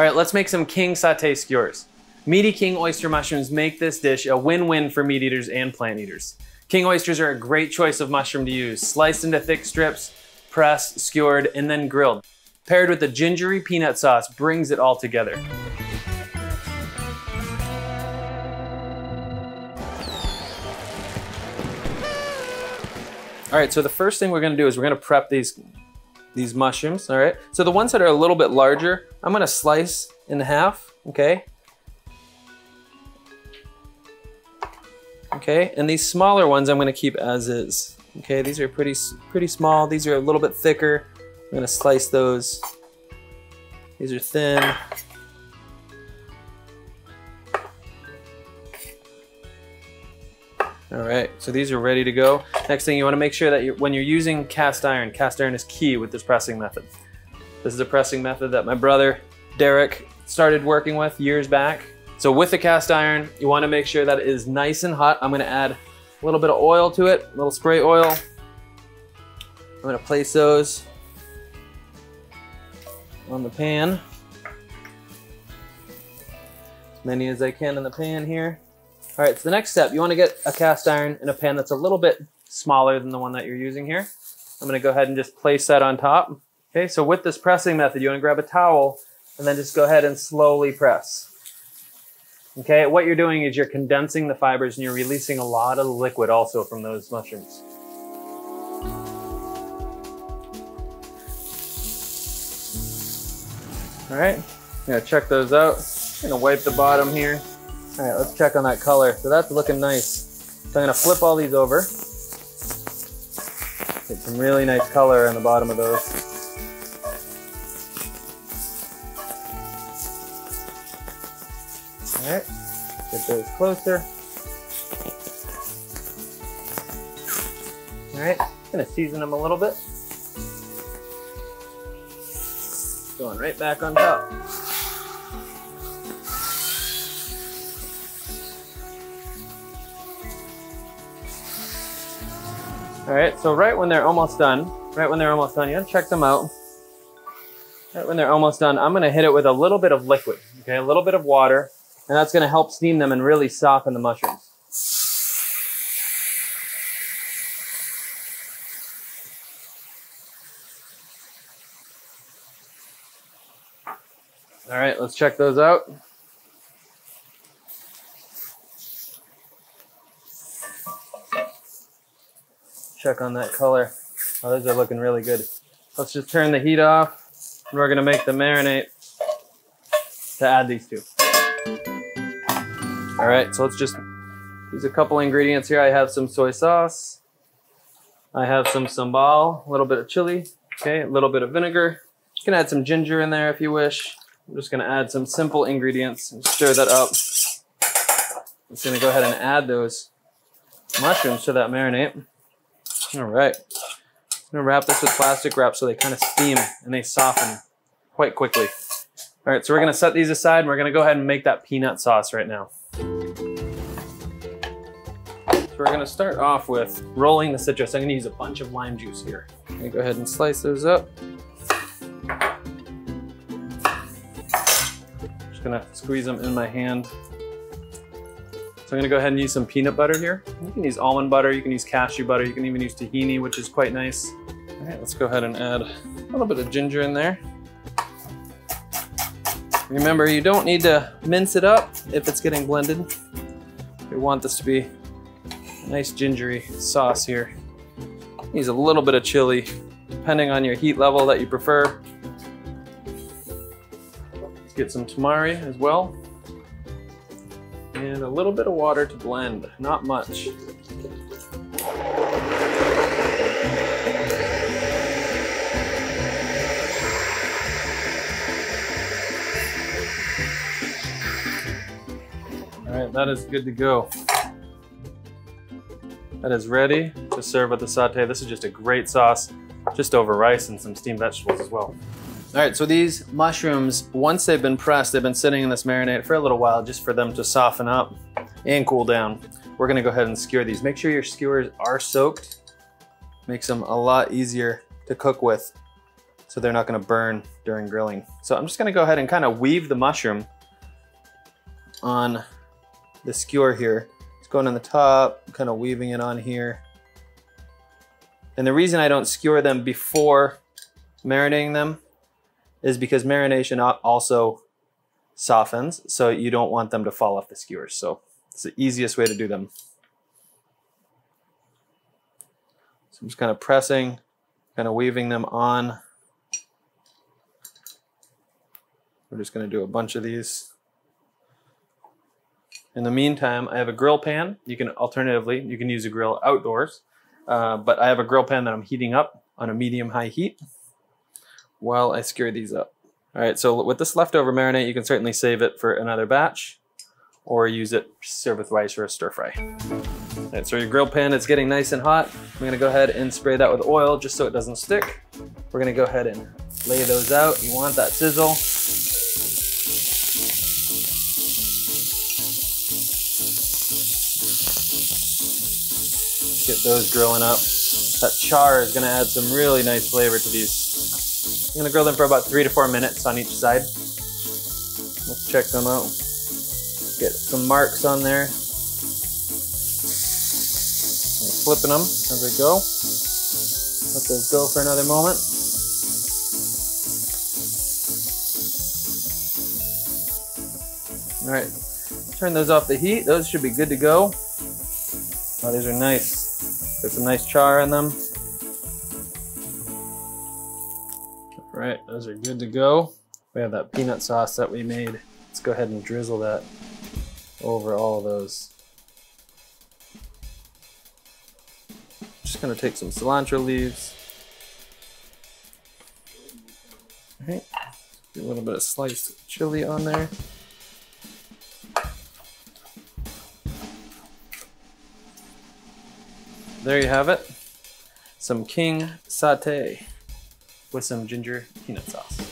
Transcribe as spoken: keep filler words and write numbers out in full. All right, let's make some king satay skewers. Meaty king oyster mushrooms make this dish a win-win for meat eaters and plant eaters. King oysters are a great choice of mushroom to use, sliced into thick strips, pressed, skewered, and then grilled. Paired with a gingery peanut sauce brings it all together. All right, so the first thing we're gonna do is we're gonna prep these, these mushrooms, all right? So the ones that are a little bit larger, I'm gonna slice in half, okay? Okay, and these smaller ones I'm gonna keep as is. Okay, these are pretty, pretty small. These are a little bit thicker. I'm gonna slice those. These are thin. All right, so these are ready to go. Next thing, you wanna make sure that you're, when you're using cast iron, cast iron is key with this pressing method. This is a pressing method that my brother, Derek, started working with years back. So with the cast iron, you wanna make sure that it is nice and hot. I'm gonna add a little bit of oil to it, a little spray oil. I'm gonna place those on the pan. As many as I can in the pan here. All right, so the next step, you wanna get a cast iron in a pan that's a little bit smaller than the one that you're using here. I'm gonna go ahead and just place that on top. Okay, so with this pressing method, you wanna grab a towel and then just go ahead and slowly press. Okay, what you're doing is you're condensing the fibers and you're releasing a lot of liquid also from those mushrooms. All right, I'm gonna check those out. I'm gonna wipe the bottom here. All right, let's check on that color. So that's looking nice. So I'm gonna flip all these over. Get some really nice color on the bottom of those. All right, get those closer. All right, I'm gonna season them a little bit. Going right back on top. All right, so right when they're almost done, right when they're almost done, you gotta check them out. Right when they're almost done, I'm gonna hit it with a little bit of liquid, okay? A little bit of water, and that's gonna help steam them and really soften the mushrooms. All right, let's check those out. Check on that color. Oh, those are looking really good. Let's just turn the heat off, and we're gonna make the marinade to add these two. All right, so let's just use a couple ingredients here. I have some soy sauce. I have some sambal, a little bit of chili, okay, a little bit of vinegar. You can add some ginger in there if you wish. I'm just gonna add some simple ingredients and stir that up. I'm just gonna go ahead and add those mushrooms to that marinade. All right, I'm gonna wrap this with plastic wrap so they kind of steam and they soften quite quickly. All right, so we're gonna set these aside and we're gonna go ahead and make that peanut sauce right now. So we're gonna start off with rolling the citrus. I'm gonna use a bunch of lime juice here. I'm gonna go ahead and slice those up. Just gonna squeeze them in my hand. So I'm gonna go ahead and use some peanut butter here. You can use almond butter, you can use cashew butter, you can even use tahini, which is quite nice. All right, let's go ahead and add a little bit of ginger in there. Remember, you don't need to mince it up if it's getting blended. We want this to be a nice gingery sauce here. Use a little bit of chili, depending on your heat level that you prefer. Let's get some tamari as well. And a little bit of water to blend, not much. All right, that is good to go. That is ready to serve with the sauté. This is just a great sauce, just over rice and some steamed vegetables as well. All right, so these mushrooms, once they've been pressed, they've been sitting in this marinade for a little while just for them to soften up and cool down. We're gonna go ahead and skewer these. Make sure your skewers are soaked. Makes them a lot easier to cook with. so they're not gonna burn during grilling. So I'm just gonna go ahead and kind of weave the mushroom on the skewer here. It's going on the top, kind of weaving it on here. And the reason I don't skewer them before marinating them is because marination also softens, so you don't want them to fall off the skewers. So it's the easiest way to do them. So I'm just kind of pressing, kind of weaving them on. We're just gonna do a bunch of these. In the meantime, I have a grill pan. You can alternatively, you can use a grill outdoors, uh, but I have a grill pan that I'm heating up on a medium-high heat while I skewer these up. All right, so with this leftover marinade, you can certainly save it for another batch or use it to serve with rice or a stir fry. All right, so your grill pan, it's getting nice and hot. I'm gonna go ahead and spray that with oil just so it doesn't stick. We're gonna go ahead and lay those out. You want that sizzle. Get those grilling up. That char is gonna add some really nice flavor to these. I'm gonna grill them for about three to four minutes on each side. Let's check them out. Get some marks on there. I'm flipping them as I go. Let those go for another moment. All right, turn those off the heat. Those should be good to go. Oh, these are nice. Got some nice char in them. All right, those are good to go. We have that peanut sauce that we made. Let's go ahead and drizzle that over all of those. Just gonna take some cilantro leaves. All right, get a little bit of sliced chili on there. There you have it, some King satay with some ginger peanut sauce.